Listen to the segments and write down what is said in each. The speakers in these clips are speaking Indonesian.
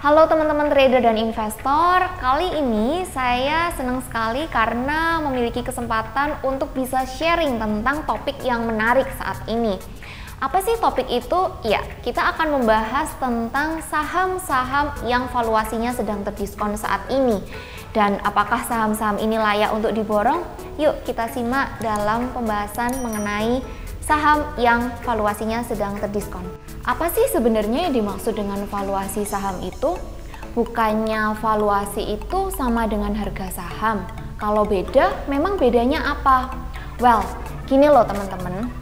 Halo teman-teman trader dan investor, kali ini saya senang sekali karena memiliki kesempatan untuk bisa sharing tentang topik yang menarik saat ini. Apa sih topik itu? Ya, kita akan membahas tentang saham-saham yang valuasinya sedang terdiskon saat ini. Dan apakah saham-saham ini layak untuk diborong? Yuk kita simak dalam pembahasan mengenai saham yang valuasinya sedang terdiskon. Apa sih sebenarnya yang dimaksud dengan valuasi saham itu? Bukannya valuasi itu sama dengan harga saham? Kalau beda, memang bedanya apa? Well, gini loh teman-teman.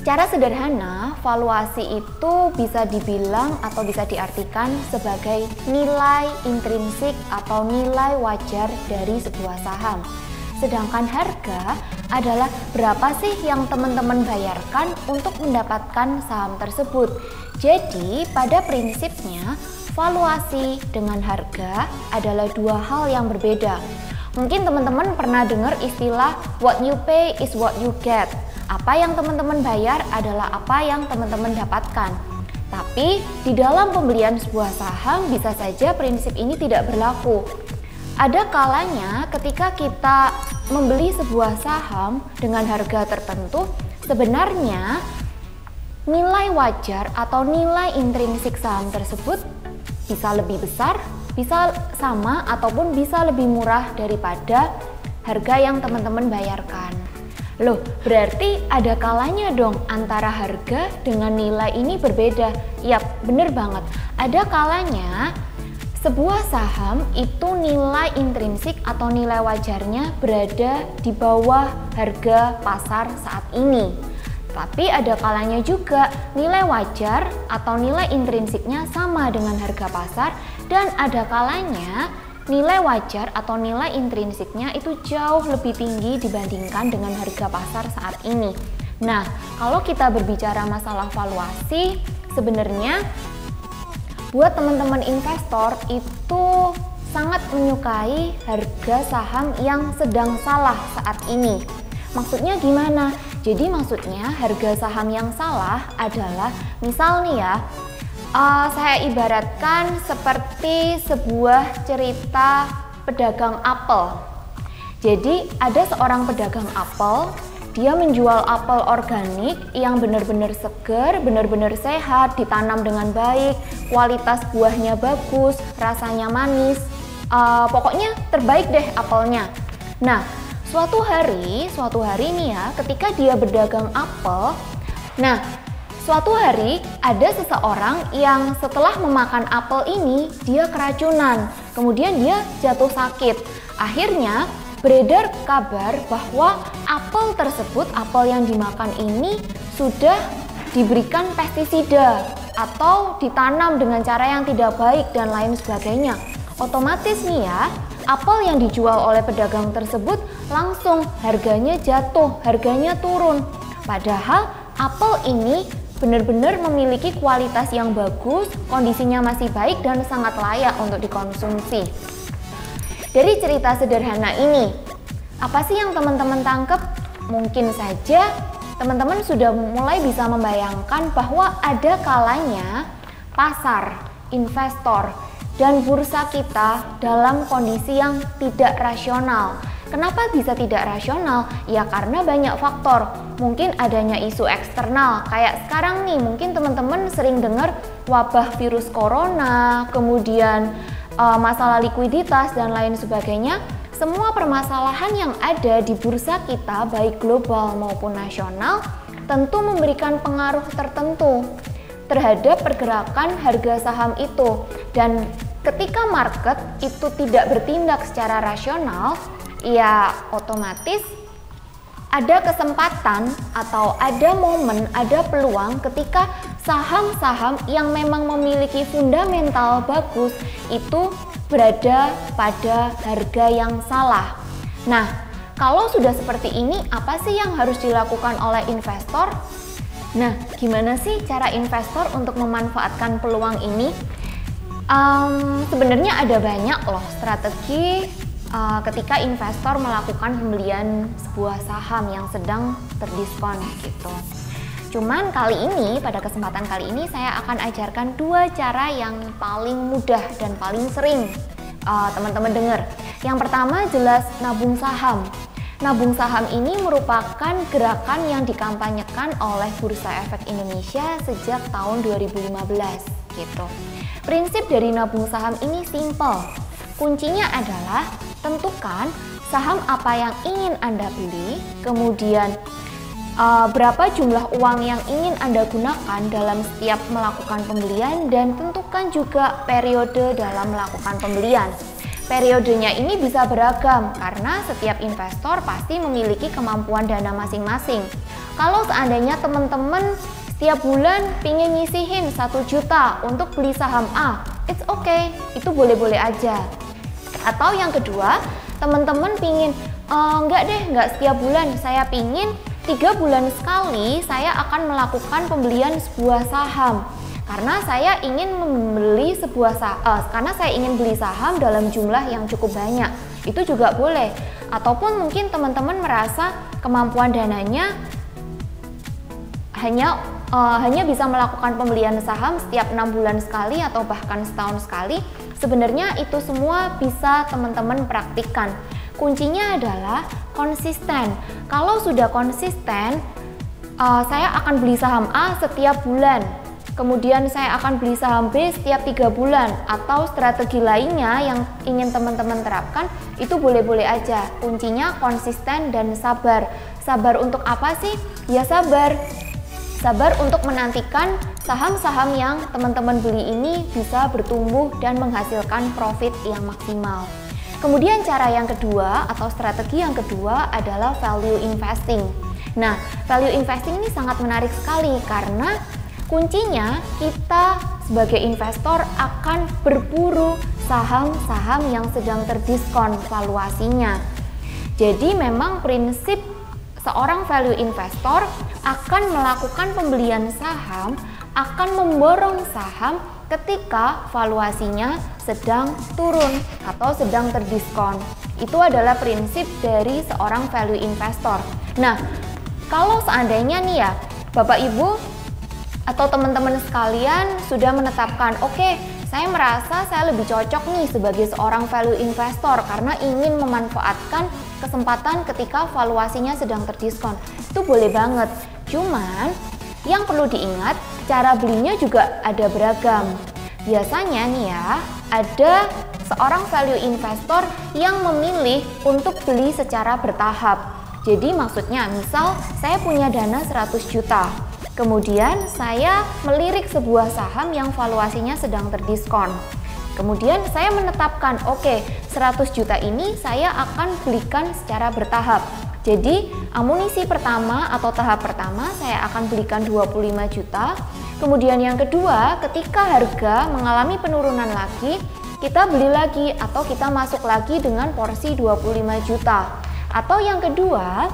Secara sederhana, valuasi itu bisa dibilang atau bisa diartikan sebagai nilai intrinsik atau nilai wajar dari sebuah saham. Sedangkan harga adalah berapa sih yang teman-teman bayarkan untuk mendapatkan saham tersebut. Jadi pada prinsipnya valuasi dengan harga adalah dua hal yang berbeda. Mungkin teman-teman pernah dengar istilah what you pay is what you get. Apa yang teman-teman bayar adalah apa yang teman-teman dapatkan. Tapi di dalam pembelian sebuah saham bisa saja prinsip ini tidak berlaku. Ada kalanya ketika kita membeli sebuah saham dengan harga tertentu, sebenarnya nilai wajar atau nilai intrinsik saham tersebut bisa lebih besar, bisa sama, ataupun bisa lebih murah daripada harga yang teman-teman bayarkan. Loh, berarti ada kalanya dong antara harga dengan nilai ini berbeda. Yap, bener banget. Ada kalanya sebuah saham itu nilai intrinsik atau nilai wajarnya berada di bawah harga pasar saat ini. Tapi ada kalanya juga nilai wajar atau nilai intrinsiknya sama dengan harga pasar, dan ada kalanya nilai wajar atau nilai intrinsiknya itu jauh lebih tinggi dibandingkan dengan harga pasar saat ini. Nah, kalau kita berbicara masalah valuasi, sebenarnya buat teman-teman investor itu sangat menyukai harga saham yang sedang salah saat ini. Maksudnya gimana? Jadi maksudnya harga saham yang salah adalah misal nih ya, saya ibaratkan seperti sebuah cerita pedagang apel. Jadi ada seorang pedagang apel, dia menjual apel organik yang benar-benar segar, benar-benar sehat, ditanam dengan baik, kualitas buahnya bagus, rasanya manis, pokoknya terbaik deh apelnya. Nah, suatu hari nih ya, ketika dia berdagang apel, nah suatu hari ada seseorang yang setelah memakan apel ini dia keracunan, kemudian dia jatuh sakit. Akhirnya beredar kabar bahwa apel tersebut, apel yang dimakan ini sudah diberikan pestisida atau ditanam dengan cara yang tidak baik dan lain sebagainya. Otomatis nih ya, apel yang dijual oleh pedagang tersebut langsung harganya jatuh, harganya turun. Padahal apel ini benar-benar memiliki kualitas yang bagus, kondisinya masih baik dan sangat layak untuk dikonsumsi. Dari cerita sederhana ini, apa sih yang teman-teman tangkap? Mungkin saja teman-teman sudah mulai bisa membayangkan bahwa ada kalanya pasar, investor, dan bursa kita dalam kondisi yang tidak rasional. Kenapa bisa tidak rasional? Ya karena banyak faktor. Mungkin adanya isu eksternal, kayak sekarang nih mungkin teman-teman sering dengar wabah virus corona, kemudian masalah likuiditas dan lain sebagainya. Semua permasalahan yang ada di bursa kita baik global maupun nasional tentu memberikan pengaruh tertentu terhadap pergerakan harga saham itu. Dan ketika market itu tidak bertindak secara rasional, ya otomatis ada kesempatan atau ada momen, ada peluang ketika saham-saham yang memang memiliki fundamental bagus itu berada pada harga yang salah. Nah, kalau sudah seperti ini, apa sih yang harus dilakukan oleh investor? Nah, gimana sih cara investor untuk memanfaatkan peluang ini? Sebenarnya ada banyak loh strategi ketika investor melakukan pembelian sebuah saham yang sedang terdiskon gitu. Cuman kali ini, pada kesempatan kali ini saya akan ajarkan dua cara yang paling mudah dan paling sering teman-teman dengar. Yang pertama jelas nabung saham. Nabung saham ini merupakan gerakan yang dikampanyekan oleh Bursa Efek Indonesia sejak tahun 2015 gitu. Prinsip dari nabung saham ini simple. Kuncinya adalah tentukan saham apa yang ingin Anda beli, kemudian berapa jumlah uang yang ingin Anda gunakan dalam setiap melakukan pembelian, dan tentukan juga periode dalam melakukan pembelian. Periodenya ini bisa beragam karena setiap investor pasti memiliki kemampuan dana masing-masing. Kalau seandainya teman-teman setiap bulan pingin nyisihin 1 juta untuk beli saham A, it's okay, itu boleh-boleh aja. Atau yang kedua, teman-teman pingin, enggak deh, enggak setiap bulan, saya pingin 3 bulan sekali saya akan melakukan pembelian sebuah saham. Karena saya ingin membeli karena saya ingin beli saham dalam jumlah yang cukup banyak, itu juga boleh. Ataupun mungkin teman-teman merasa kemampuan dananya hanya bisa melakukan pembelian saham setiap 6 bulan sekali atau bahkan setahun sekali. Sebenarnya itu semua bisa teman-teman praktikkan. Kuncinya adalah konsisten. Kalau sudah konsisten, saya akan beli saham A setiap bulan. Kemudian saya akan beli saham B setiap 3 bulan, atau strategi lainnya yang ingin teman-teman terapkan, itu boleh-boleh aja. Kuncinya konsisten dan sabar. Sabar untuk apa sih? Ya sabar. Sabar untuk menantikan saham-saham yang teman-teman beli ini bisa bertumbuh dan menghasilkan profit yang maksimal. Kemudian cara yang kedua atau strategi yang kedua adalah value investing. Nah, value investing ini sangat menarik sekali karena kuncinya kita sebagai investor akan berburu saham-saham yang sedang terdiskon valuasinya. Jadi memang prinsip seorang value investor akan melakukan pembelian saham, akan memborong saham ketika valuasinya sedang turun atau sedang terdiskon. Itu adalah prinsip dari seorang value investor. Nah, kalau seandainya nih ya, Bapak Ibu atau teman-teman sekalian sudah menetapkan, oke, saya merasa saya lebih cocok nih sebagai seorang value investor karena ingin memanfaatkan kesempatan ketika valuasinya sedang terdiskon. Itu boleh banget. Cuman yang perlu diingat, cara belinya juga ada beragam. Biasanya nih ya, ada seorang value investor yang memilih untuk beli secara bertahap. Jadi maksudnya, misal saya punya dana 100 juta. Kemudian saya melirik sebuah saham yang valuasinya sedang terdiskon. Kemudian saya menetapkan, oke, 100 juta ini saya akan belikan secara bertahap. Jadi amunisi pertama atau tahap pertama saya akan belikan 25 juta. Kemudian yang kedua, ketika harga mengalami penurunan lagi, kita beli lagi atau kita masuk lagi dengan porsi 25 juta. Atau yang kedua,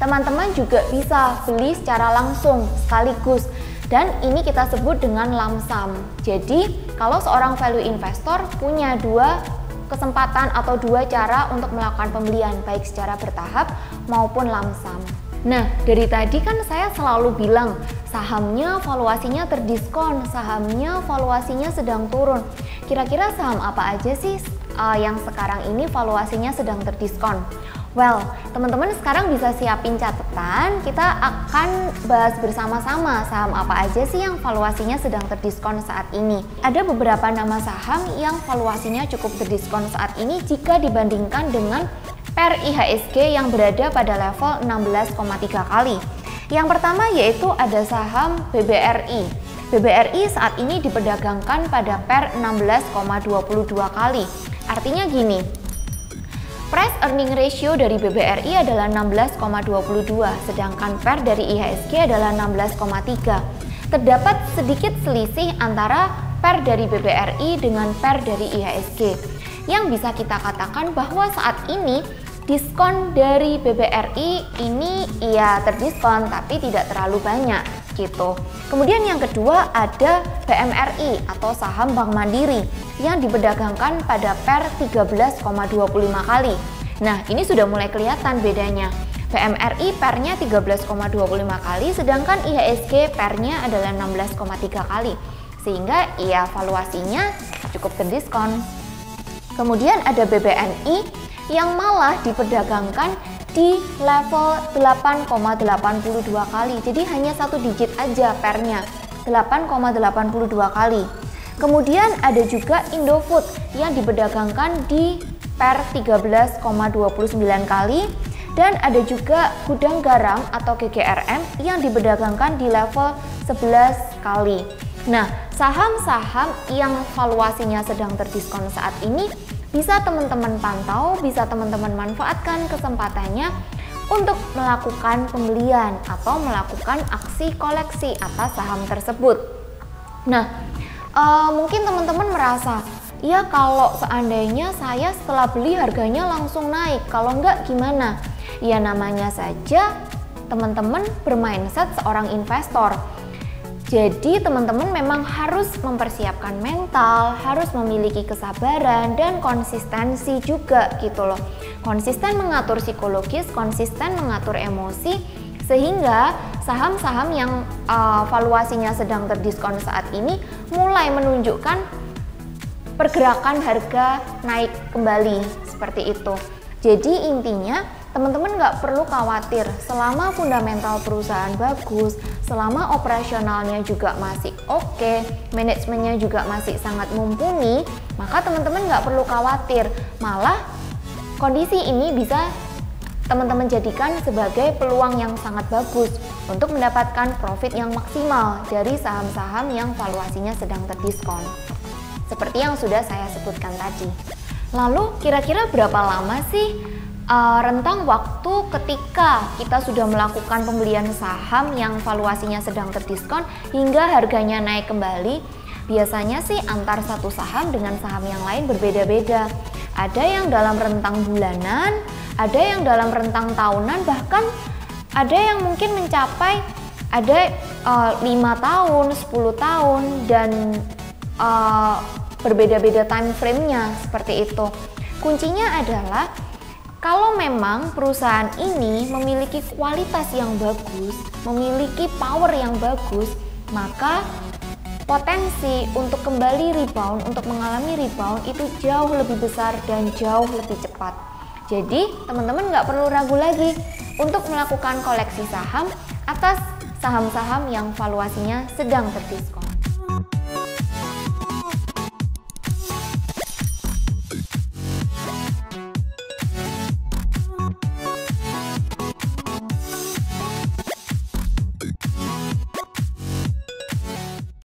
teman-teman juga bisa beli secara langsung sekaligus, dan ini kita sebut dengan lump sum. Jadi kalau seorang value investor punya dua kesempatan atau dua cara untuk melakukan pembelian, baik secara bertahap maupun lump sum. Nah, dari tadi kan saya selalu bilang sahamnya valuasinya terdiskon, sahamnya valuasinya sedang turun. Kira-kira saham apa aja sih yang sekarang ini valuasinya sedang terdiskon? Well, teman-teman sekarang bisa siapin catatan, kita akan bahas bersama-sama saham apa aja sih yang valuasinya sedang terdiskon saat ini. Ada beberapa nama saham yang valuasinya cukup terdiskon saat ini jika dibandingkan dengan PER IHSG yang berada pada level 16,3 kali. Yang pertama yaitu ada saham BBRI. BBRI saat ini diperdagangkan pada PER 16,22 kali. Artinya gini, price earning ratio dari BBRI adalah 16,22, sedangkan PER dari IHSG adalah 16,3. Terdapat sedikit selisih antara PER dari BBRI dengan PER dari IHSG. Yang bisa kita katakan bahwa saat ini diskon dari BBRI ini ya terdiskon tapi tidak terlalu banyak gitu. Kemudian yang kedua ada BMRI atau saham Bank Mandiri yang diperdagangkan pada PER 13,25 kali. Nah, ini sudah mulai kelihatan bedanya. BMRI PER-nya 13,25 kali, sedangkan IHSG PER-nya adalah 16,3 kali. Sehingga ya valuasinya cukup terdiskon. Kemudian ada BBNI yang malah diperdagangkan di level 8,82 kali. Jadi hanya satu digit aja PER-nya, 8,82 kali. Kemudian ada juga Indofood yang diperdagangkan di PER 13,29 kali. Dan ada juga gudang garam atau GGRM yang diperdagangkan di level 11 kali. Nah, saham-saham yang valuasinya sedang terdiskon saat ini bisa teman-teman pantau, bisa teman-teman manfaatkan kesempatannya untuk melakukan pembelian atau melakukan aksi koleksi atas saham tersebut. Nah, mungkin teman-teman merasa, ya kalau seandainya saya setelah beli harganya langsung naik, kalau enggak gimana? Ya namanya saja teman-teman bermindset seorang investor. Jadi teman-teman memang harus mempersiapkan mental, harus memiliki kesabaran dan konsistensi juga gitu loh. Konsisten mengatur psikologis, konsisten mengatur emosi, sehingga saham-saham yang valuasinya sedang terdiskon saat ini mulai menunjukkan pergerakan harga naik kembali seperti itu. Jadi intinya teman-teman nggak perlu khawatir, selama fundamental perusahaan bagus, selama operasionalnya juga masih oke, manajemennya juga masih sangat mumpuni, maka teman-teman nggak perlu khawatir. Malah kondisi ini bisa teman-teman jadikan sebagai peluang yang sangat bagus untuk mendapatkan profit yang maksimal dari saham-saham yang valuasinya sedang terdiskon. Seperti yang sudah saya sebutkan tadi. Lalu kira-kira berapa lama sih rentang waktu ketika kita sudah melakukan pembelian saham yang valuasinya sedang terdiskon hingga harganya naik kembali? Biasanya sih antar satu saham dengan saham yang lain berbeda-beda. Ada yang dalam rentang bulanan, ada yang dalam rentang tahunan, bahkan ada yang mungkin mencapai ada 5 tahun, 10 tahun dan berbeda-beda time frame-nya seperti itu. Kuncinya adalah kalau memang perusahaan ini memiliki kualitas yang bagus, memiliki power yang bagus, maka potensi untuk kembali rebound, untuk mengalami rebound itu jauh lebih besar dan jauh lebih cepat. Jadi teman-teman nggak perlu ragu lagi untuk melakukan koleksi saham atas saham-saham yang valuasinya sedang terdiskon.